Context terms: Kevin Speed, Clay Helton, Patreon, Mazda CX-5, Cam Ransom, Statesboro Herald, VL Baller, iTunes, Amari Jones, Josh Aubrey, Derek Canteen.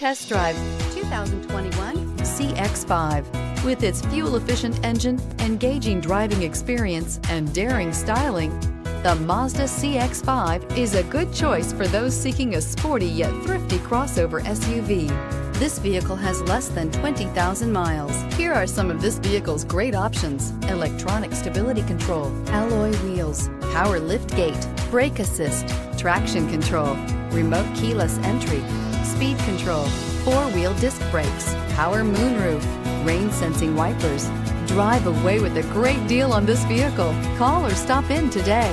Test drive 2021 CX-5. With its fuel-efficient engine, engaging driving experience, and daring styling, the Mazda CX-5 is a good choice for those seeking a sporty yet thrifty crossover SUV. This vehicle has less than 20,000 miles. Here are some of this vehicle's great options: electronic stability control, alloy wheels, power lift gate, brake assist, traction control, remote keyless entry, speed control, four-wheel disc brakes, power moonroof, rain-sensing wipers. Drive away with a great deal on this vehicle. Call or stop in today.